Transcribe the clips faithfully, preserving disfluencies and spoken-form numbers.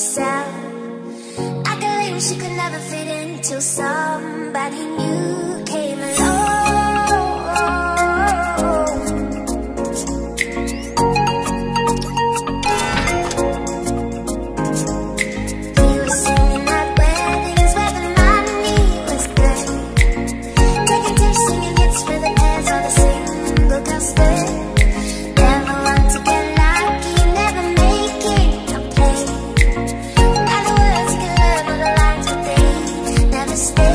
herself. I could leave, she could never fit into somebody new came along. Stay.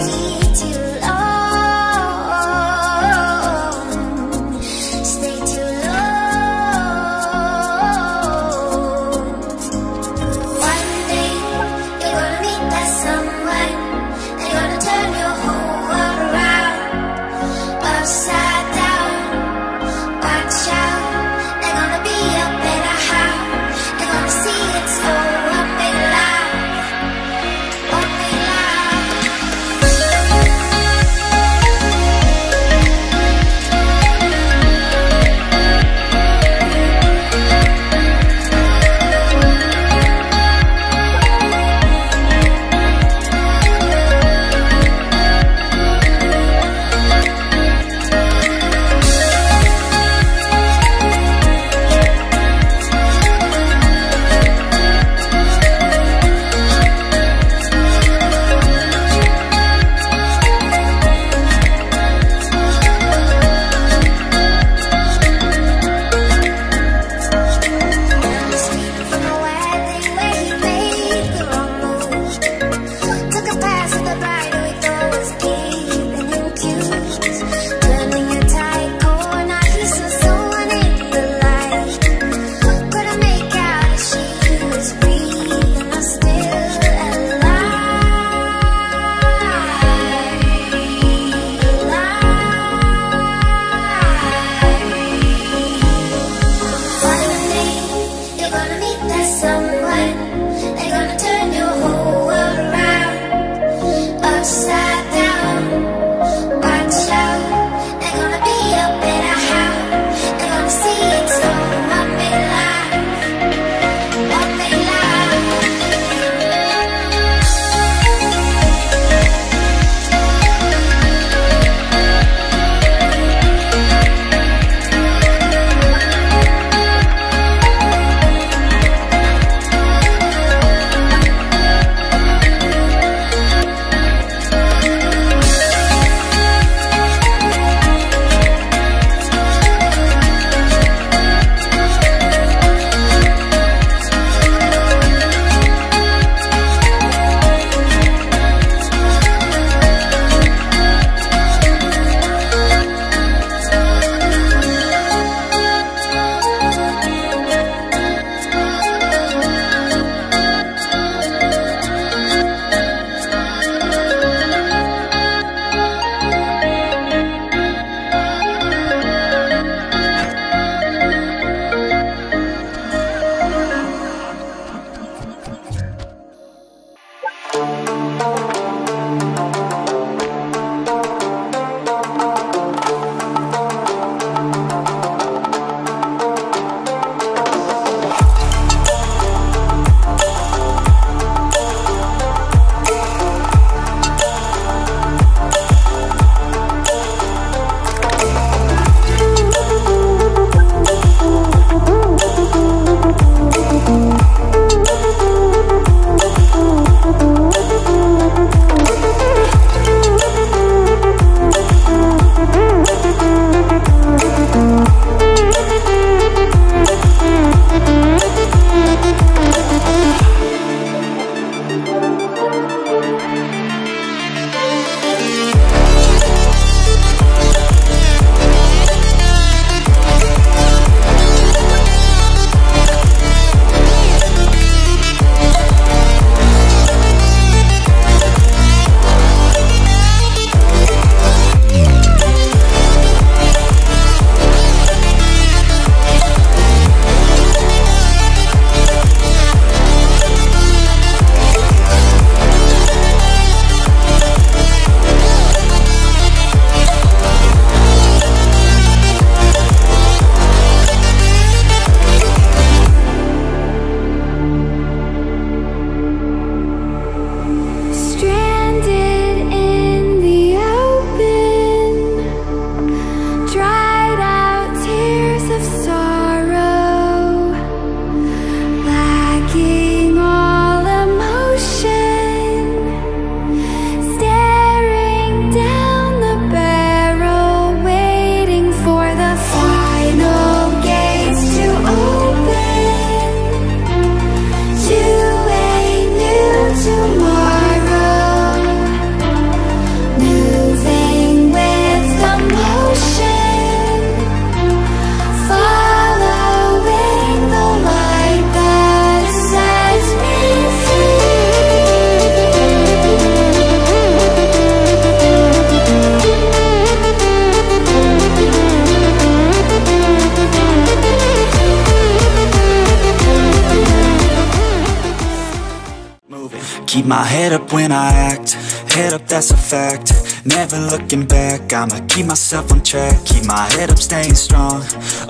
Keep my head up when I act, head up, that's a fact. Never looking back, I'ma keep myself on track. Keep my head up, staying strong,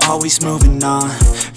always moving on.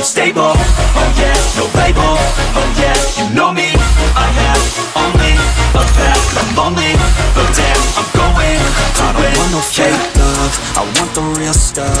I'm stable, oh yeah, no label, oh yeah, you know me, I have only a path, I'm lonely, but damn, I'm going to win. I don't want no fake love, I want the real stuff.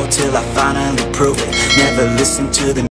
till I finally prove it. Never listen to the